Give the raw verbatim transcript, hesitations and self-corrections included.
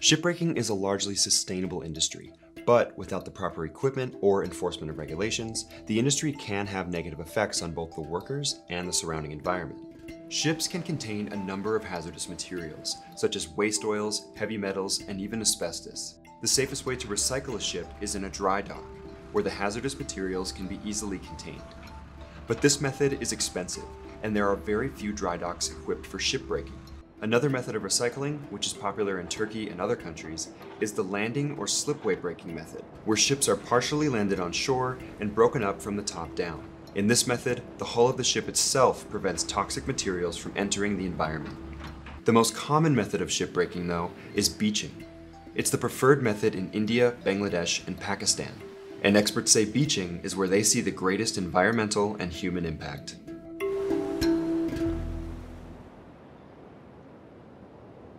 Shipbreaking is a largely sustainable industry, but without the proper equipment or enforcement of regulations, the industry can have negative effects on both the workers and the surrounding environment. Ships can contain a number of hazardous materials, such as waste oils, heavy metals, and even asbestos. The safest way to recycle a ship is in a dry dock, where the hazardous materials can be easily contained. But this method is expensive, and there are very few dry docks equipped for shipbreaking. Another method of recycling, which is popular in Turkey and other countries, is the landing or slipway breaking method, where ships are partially landed on shore and broken up from the top down. In this method, the hull of the ship itself prevents toxic materials from entering the environment. The most common method of shipbreaking, though, is beaching. It's the preferred method in India, Bangladesh, and Pakistan. And experts say beaching is where they see the greatest environmental and human impact.